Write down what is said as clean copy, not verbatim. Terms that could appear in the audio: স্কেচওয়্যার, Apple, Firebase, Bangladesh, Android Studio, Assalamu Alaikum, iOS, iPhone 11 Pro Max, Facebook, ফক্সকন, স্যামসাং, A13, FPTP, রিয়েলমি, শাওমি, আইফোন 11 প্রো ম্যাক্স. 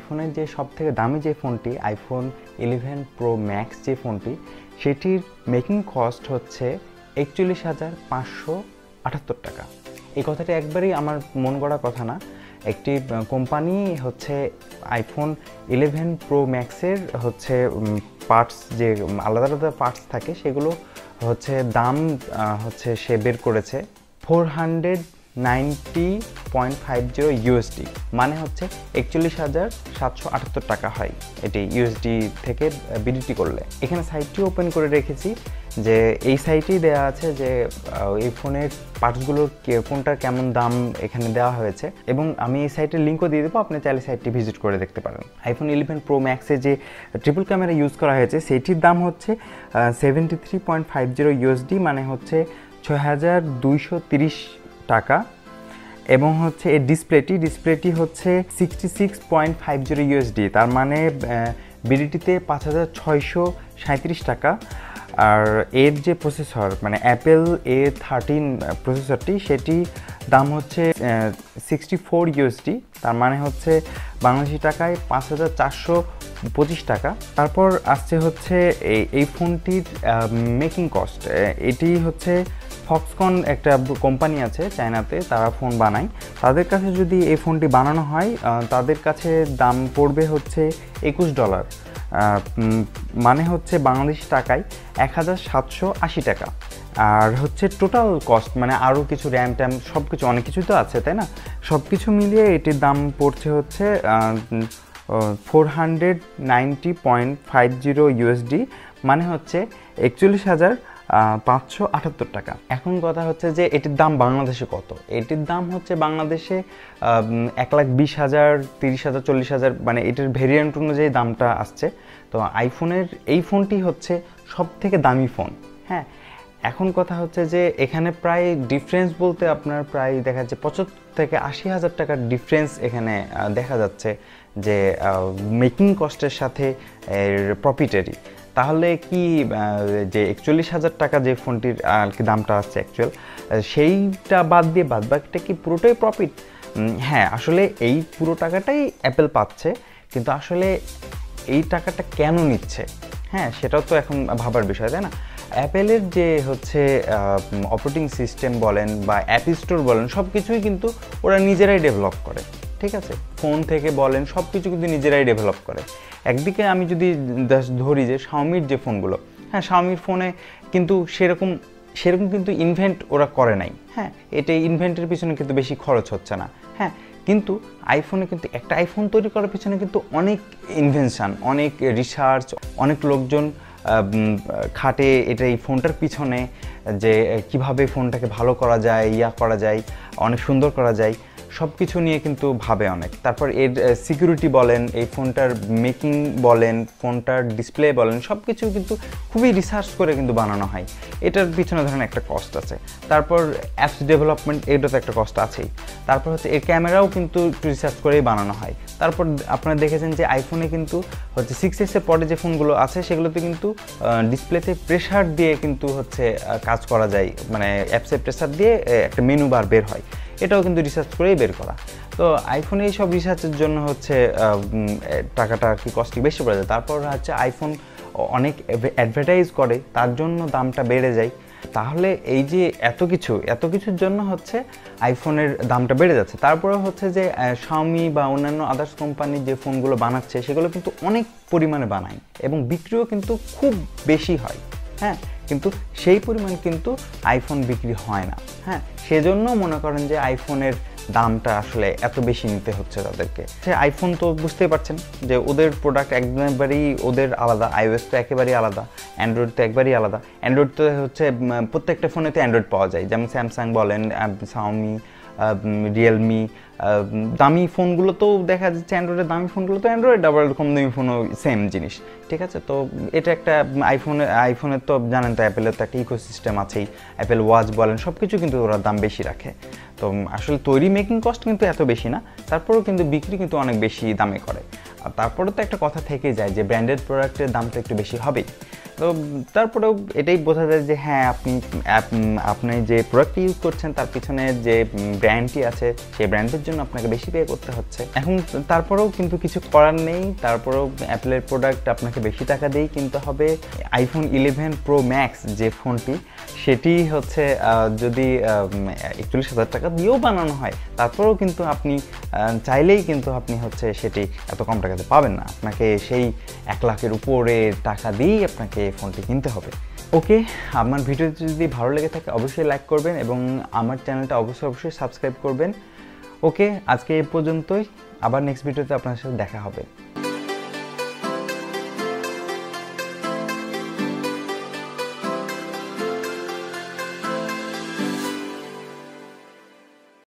IPhone जो सबथेके दामी जो फोनटी आईफोन 11 प्रो मैक्स जो फोनटी सेटिर मेकिंग कस्ट होच्छे 41,578 टाका। এই কথাটা একবারই আমার মন গড়া কথা না, একটি কোম্পানি হচ্ছে আইফোন 11 প্রো ম্যাক্সের হচ্ছে পার্টস যে আলাদা আলাদা পার্টস থাকে সেগুলো হচ্ছে দাম হচ্ছে সে বের করেছে 490.50 ইউএসডি, মানে হচ্ছে 41,778 টাকা হয় এটি ইউএসডি থেকে বিডিটি করলে। এখানে সাইটটি ওপেন করে রেখেছি যে এই সাইটেই দেওয়া আছে যে এই ফোনের পার্টসগুলোর কোনটার কেমন দাম এখানে দেওয়া হয়েছে, এবং আমি এই সাইটের লিঙ্কও দিয়ে দেবো, আপনি চাইলে সাইটটি ভিজিট করে দেখতে পারেন। আইফোন 11 প্রো ম্যাক্সে যে ট্রিপল ক্যামেরা ইউজ করা হয়েছে সেটির দাম হচ্ছে 73.50 ইউএসডি, মানে হচ্ছে 6,230 টাকা, এবং হচ্ছে এই ডিসপ্লেটি হচ্ছে 66.50 ইউএসডি, তার মানে বিডিটিতে 5,637 টাকা। আর এর যে প্রসেসর মানে অ্যাপেল A13 প্রসেসরটি সেটি দাম হচ্ছে 64 ইউএসডি, তার মানে হচ্ছে বাংলাদেশি টাকায় 5,425 টাকা। তারপর আসছে হচ্ছে এই ফোনটির মেকিং কস্ট, এটি হচ্ছে ফক্সকন একটা কোম্পানি আছে চায়নাতে, তারা ফোন বানায়, তাদের কাছে যদি এই ফোনটি বানানো হয় তাদের কাছে দাম পড়বে হচ্ছে $21, মানে হচ্ছে বাংলাদেশি টাকায় 1,780 টাকা। আর হচ্ছে টোটাল কস্ট মানে আরও কিছু র্যাম ট্যাম সব কিছু অনেক কিছু তো আছে তাই না, সব কিছু মিলিয়ে এটির দাম পড়ছে হচ্ছে 490.50 ইউএসডি, মানে হচ্ছে 41,578 টাকা। এখন কথা হচ্ছে যে এটির দাম বাংলাদেশে কত? এটির দাম হচ্ছে বাংলাদেশে 1,20,000, 30,000, 40,000, মানে এটির ভেরিয়েন্ট অনুযায়ী দামটা আসছে। তো আইফোনের এই ফোনটি হচ্ছে সব থেকে দামি ফোন। হ্যাঁ, এখন কথা হচ্ছে যে এখানে প্রায় ডিফারেন্স বলতে আপনার প্রায় দেখা যাচ্ছে 75,000 থেকে 80,000 টাকার ডিফারেন্স এখানে দেখা যাচ্ছে যে মেকিং কস্টের সাথে প্রফিটেরই। তাহলে কি যে 41,000 টাকা যে ফোনটির আর কি দামটা আসছে অ্যাকচুয়াল, সেইটা বাদ দিয়ে বাকিটা কি পুরোটাই প্রফিট? হ্যাঁ, আসলে এই পুরো টাকাটাই অ্যাপেল পাচ্ছে, কিন্তু আসলে এই টাকাটা কেন নিচ্ছে, হ্যাঁ সেটাও তো এখন ভাবার বিষয় তাই না। অ্যাপেলের যে হচ্ছে অপারেটিং সিস্টেম বলেন বা অ্যাপ স্টোর বলেন সব কিছুই কিন্তু ওরা নিজেরাই ডেভেলপ করে, ঠিক আছে, ফোন থেকে বলেন সব কিছু কিন্তু নিজেরাই ডেভেলপ করে। একদিকে আমি যদি ধরি যে শাওমির যে ফোনগুলো, হ্যাঁ শাওমির ফোনে কিন্তু সেরকম কিন্তু ইনভেন্ট ওরা করে নাই, হ্যাঁ এটা ইনভেন্টের পিছনে কিন্তু বেশি খরচ হচ্ছে না, হ্যাঁ কিন্তু আইফোনে কিন্তু একটা আইফোন তৈরি করার পিছনে কিন্তু অনেক ইনভেনশান, অনেক রিসার্চ, অনেক লোকজন খাটে এটা এই ফোনটার পিছনে যে কিভাবে ফোনটাকে ভালো করা যায়, করা যায়, অনেক সুন্দর করা যায়, সব কিছু নিয়ে কিন্তু ভাবে অনেক। তারপর এর সিকিউরিটি বলেন, এই ফোনটার মেকিং বলেন, ফোনটার ডিসপ্লে বলেন সব কিছু কিন্তু খুবই রিসার্চ করে কিন্তু বানানো হয়, এটার পিছনে ধরেন একটা কস্ট আছে। তারপর অ্যাপস ডেভেলপমেন্ট, এটা তো একটা কস্ট আছেই। তারপর হচ্ছে এর ক্যামেরাও কিন্তু রিসার্চ করেই বানানো হয়। তারপর আপনারা দেখেছেন যে আইফোনে কিন্তু হচ্ছে 6s পরে যে ফোনগুলো আছে সেগুলোতে কিন্তু ডিসপ্লেতে প্রেসার দিয়ে কিন্তু হচ্ছে কাজ করা যায়, মানে অ্যাপসে প্রেসার দিয়ে একটা মেনু বার বের হয়, এটাও কিন্তু রিসার্চ করেই বের করা। তো আইফোনে এই সব রিসার্চের জন্য হচ্ছে টাকাটা আর কি কস্টিং বেশি পড়ে যায়। তারপর হচ্ছে আইফোন অনেক অ্যাডভার্টাইজ করে, তার জন্য দামটা বেড়ে যায়। তাহলে এই যে এত কিছুর জন্য হচ্ছে আইফোনের দামটা বেড়ে যাচ্ছে। তারপরে হচ্ছে যে শাওমি বা অন্যান্য আদার্স কোম্পানির যে ফোনগুলো বানাচ্ছে সেগুলো কিন্তু অনেক পরিমাণে বানায় এবং বিক্রিও কিন্তু খুব বেশি হয়, হ্যাঁ কিন্তু সেই পরিমাণ কিন্তু আইফোন বিক্রি হয় না, হ্যাঁ সেজন্য মনে করেন যে আইফোনের দামটা আসলে এত বেশি নিতে হচ্ছে তাদেরকে। সে আইফোন তো বুঝতেই পারছেন যে ওদের প্রোডাক্ট একবারেই ওদের আলাদা, iOS তো একেবারেই আলাদা, অ্যান্ড্রয়েড তো একবারেই আলাদা। অ্যান্ড্রয়েড তো হচ্ছে প্রত্যেকটা ফোনেতে অ্যান্ড্রয়েড পাওয়া যায়, যেমন স্যামসাং বলেন, শাওমি, রিয়েলমি, দামি ফোনগুলো তো দেখা যাচ্ছে অ্যান্ড্রয়েডের দামি ফোনগুলো তো অ্যান্ড্রয়েড, আবার কম দামি ফোনও সেম জিনিস, ঠিক আছে। তো এটা একটা আইফোনের তো জানেন তো অ্যাপেলের তো একটা ইকোসিস্টেম আছেই, অ্যাপেল ওয়াচ বলেন সব কিছু কিন্তু ওরা দাম বেশি রাখে। তো আসলে তৈরি মেকিং কস্ট কিন্তু এত বেশি না, তারপরেও কিন্তু বিক্রি কিন্তু অনেক বেশি দামে করে। আর তারপরে তো একটা কথা থেকেই যায় যে ব্র্যান্ডেড প্রোডাক্টের দামটা একটু বেশি হবেই। তো তারপরেও এটাই বোঝা যায় যে হ্যাঁ আপনি আপনি যে প্রোডাক্টটি ইউজ করছেন তার পিছনে যে ব্র্যান্ডটি আছে সেই ব্র্যান্ডের জন্য আপনাকে বেশি পে করতে হচ্ছে এখন। তারপরেও কিন্তু কিছু করার নেই, তারপরেও অ্যাপলের প্রোডাক্ট আপনাকে বেশি টাকা দিয়েই কিনতে হবে। আইফোন 11 প্রো ম্যাক্স যে ফোনটি সেটি হচ্ছে যদি 41,000 টাকা দিয়েও বানানো হয় তারপরেও কিন্তু আপনি চাইলেই কিন্তু আপনি হচ্ছে সেটি এত কম টাকাতে পাবেন না, আপনাকে সেই 1 লাখের উপরে টাকা দিয়েই আপনাকে ফোনটি কিনতে হবে। ওকে, আমার ভিডিওটি যদি ভালো লেগে থাকে অবশ্যই লাইক করবেন এবং আমার চ্যানেলটা অবশ্যই সাবস্ক্রাইব করবেন। ওকে, আজকে এই পর্যন্তই, আবার নেক্সট ভিডিওতে আপনার সাথে দেখা হবে।